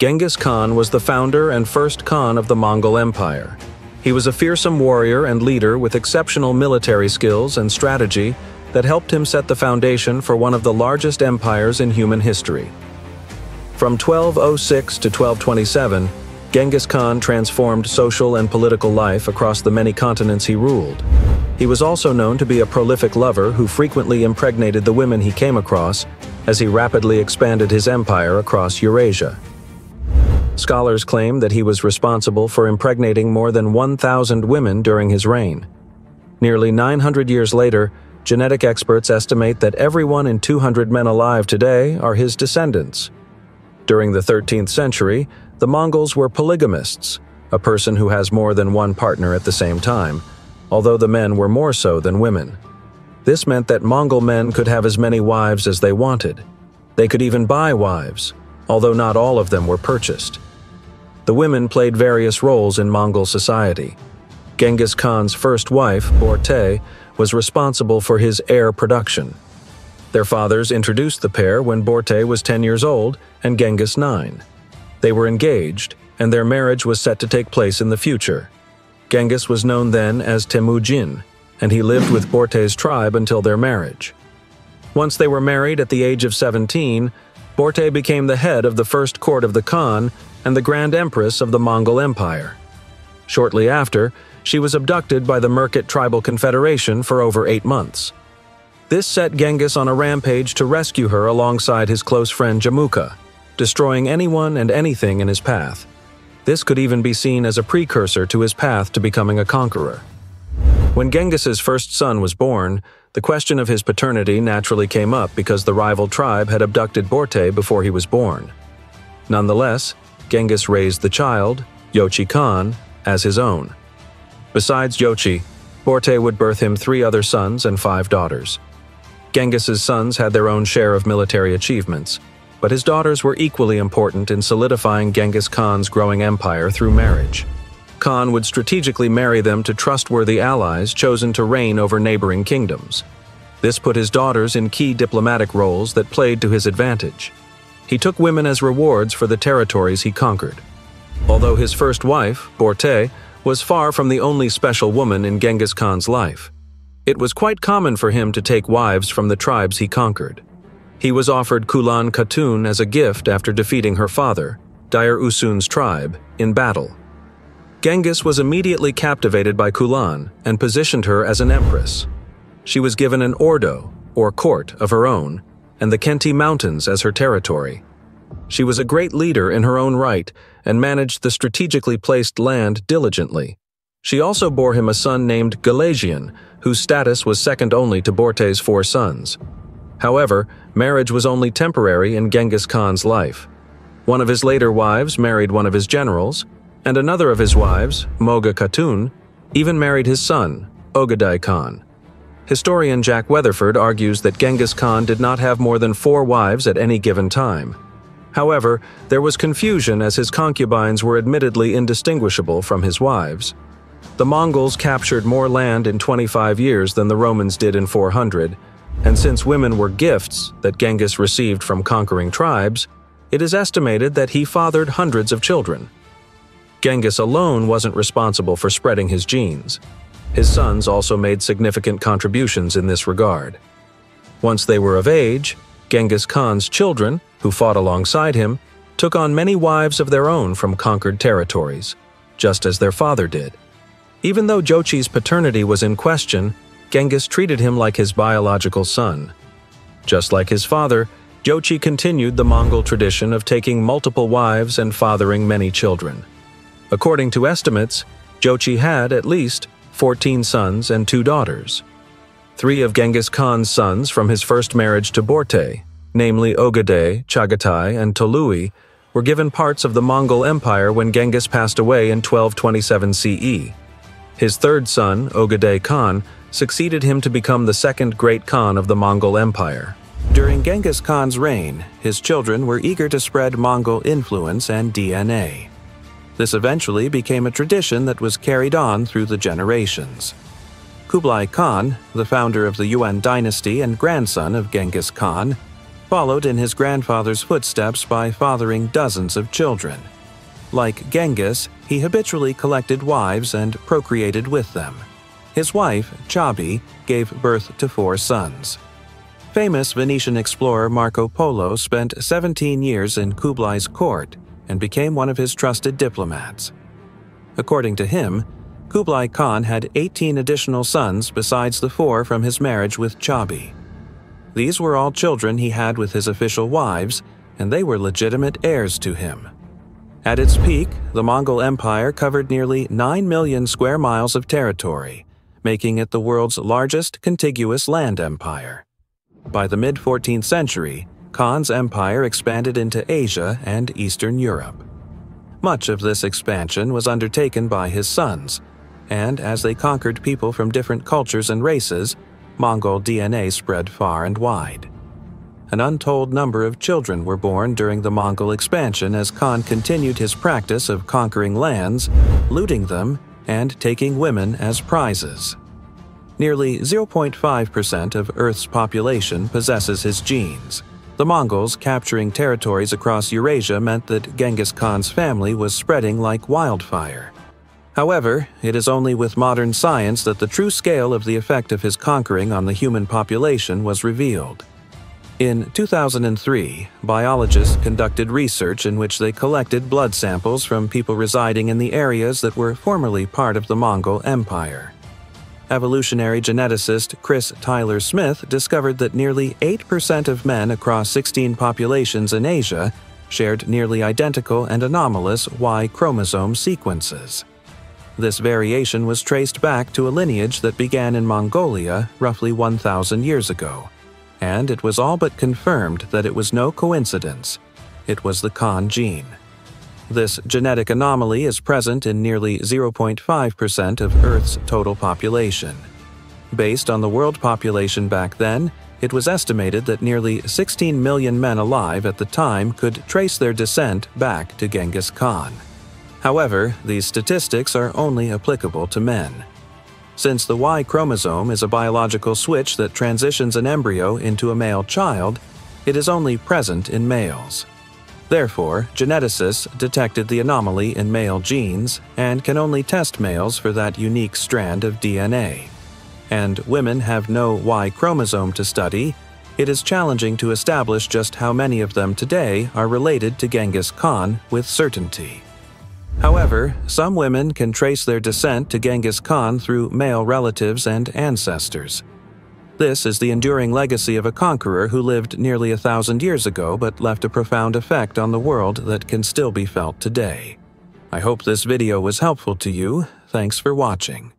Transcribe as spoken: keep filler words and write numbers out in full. Genghis Khan was the founder and first Khan of the Mongol Empire. He was a fearsome warrior and leader with exceptional military skills and strategy that helped him set the foundation for one of the largest empires in human history. From twelve oh six to twelve twenty-seven, Genghis Khan transformed social and political life across the many continents he ruled. He was also known to be a prolific lover who frequently impregnated the women he came across as he rapidly expanded his empire across Eurasia. Scholars claim that he was responsible for impregnating more than one thousand women during his reign. Nearly nine hundred years later, genetic experts estimate that every one in two hundred men alive today are his descendants. During the thirteenth century, the Mongols were polygamists, a person who has more than one partner at the same time, although the men were more so than women. This meant that Mongol men could have as many wives as they wanted. They could even buy wives, although not all of them were purchased. The women played various roles in Mongol society. Genghis Khan's first wife, Borte, was responsible for his heir production. Their fathers introduced the pair when Borte was ten years old and Genghis nine. They were engaged, and their marriage was set to take place in the future. Genghis was known then as Temujin, and he lived with Borte's tribe until their marriage. Once they were married at the age of seventeen, Borte became the head of the first court of the Khan and the Grand Empress of the Mongol Empire. Shortly after, she was abducted by the Merkit Tribal Confederation for over eight months. This set Genghis on a rampage to rescue her alongside his close friend Jamuka, destroying anyone and anything in his path. This could even be seen as a precursor to his path to becoming a conqueror. When Genghis's first son was born, the question of his paternity naturally came up because the rival tribe had abducted Borte before he was born. Nonetheless, Genghis raised the child, Jochi Khan, as his own. Besides Jochi, Borte would birth him three other sons and five daughters. Genghis's sons had their own share of military achievements, but his daughters were equally important in solidifying Genghis Khan's growing empire through marriage. Khan would strategically marry them to trustworthy allies chosen to reign over neighboring kingdoms. This put his daughters in key diplomatic roles that played to his advantage. He took women as rewards for the territories he conquered. Although his first wife, Borte, was far from the only special woman in Genghis Khan's life, it was quite common for him to take wives from the tribes he conquered. He was offered Kulan Khatun as a gift after defeating her father, Dire Usun's tribe, in battle. Genghis was immediately captivated by Kulan and positioned her as an empress. She was given an ordo, or court, of her own, and the Kenti Mountains as her territory. She was a great leader in her own right and managed the strategically placed land diligently. She also bore him a son named Galagian, whose status was second only to Borte's four sons. However, marriage was only temporary in Genghis Khan's life. One of his later wives married one of his generals, and another of his wives, Moga Khatun, even married his son, Ögedei Khan. Historian Jack Weatherford argues that Genghis Khan did not have more than four wives at any given time. However, there was confusion as his concubines were admittedly indistinguishable from his wives. The Mongols captured more land in twenty-five years than the Romans did in four hundred, and since women were gifts that Genghis received from conquering tribes, it is estimated that he fathered hundreds of children. Genghis alone wasn't responsible for spreading his genes. His sons also made significant contributions in this regard. Once they were of age, Genghis Khan's children, who fought alongside him, took on many wives of their own from conquered territories, just as their father did. Even though Jochi's paternity was in question, Genghis treated him like his biological son. Just like his father, Jochi continued the Mongol tradition of taking multiple wives and fathering many children. According to estimates, Jochi had, at least, fourteen sons and two daughters. Three of Genghis Khan's sons from his first marriage to Borte, namely Ögedei, Chagatai, and Tolui, were given parts of the Mongol Empire when Genghis passed away in twelve twenty-seven C E. His third son, Ögedei Khan, succeeded him to become the second great Khan of the Mongol Empire. During Genghis Khan's reign, his children were eager to spread Mongol influence and D N A. This eventually became a tradition that was carried on through the generations. Kublai Khan, the founder of the Yuan dynasty and grandson of Genghis Khan, followed in his grandfather's footsteps by fathering dozens of children. Like Genghis, he habitually collected wives and procreated with them. His wife, Chabi, gave birth to four sons. Famous Venetian explorer Marco Polo spent seventeen years in Kublai's court and became one of his trusted diplomats. According to him, Kublai Khan had eighteen additional sons besides the four from his marriage with Chabi. These were all children he had with his official wives, and they were legitimate heirs to him. At its peak, the Mongol Empire covered nearly nine million square miles of territory, making it the world's largest contiguous land empire. By the mid fourteenth century, Khan's empire expanded into Asia and Eastern Europe. Much of this expansion was undertaken by his sons, and as they conquered people from different cultures and races, Mongol D N A spread far and wide. An untold number of children were born during the Mongol expansion as Khan continued his practice of conquering lands, looting them, and taking women as prizes. Nearly zero point five percent of Earth's population possesses his genes. The Mongols capturing territories across Eurasia meant that Genghis Khan's family was spreading like wildfire. However, it is only with modern science that the true scale of the effect of his conquering on the human population was revealed. In two thousand three, biologists conducted research in which they collected blood samples from people residing in the areas that were formerly part of the Mongol Empire. Evolutionary geneticist Chris Tyler-Smith discovered that nearly eight percent of men across sixteen populations in Asia shared nearly identical and anomalous Y chromosome sequences. This variation was traced back to a lineage that began in Mongolia roughly one thousand years ago, and it was all but confirmed that it was no coincidence. It was the Khan gene. This genetic anomaly is present in nearly zero point five percent of Earth's total population. Based on the world population back then, it was estimated that nearly sixteen million men alive at the time could trace their descent back to Genghis Khan. However, these statistics are only applicable to men. Since the Y chromosome is a biological switch that transitions an embryo into a male child, it is only present in males. Therefore, geneticists detected the anomaly in male genes and can only test males for that unique strand of D N A. And women have no Y chromosome to study, it is challenging to establish just how many of them today are related to Genghis Khan with certainty. However, some women can trace their descent to Genghis Khan through male relatives and ancestors. This is the enduring legacy of a conqueror who lived nearly a thousand years ago but left a profound effect on the world that can still be felt today. I hope this video was helpful to you. Thanks for watching.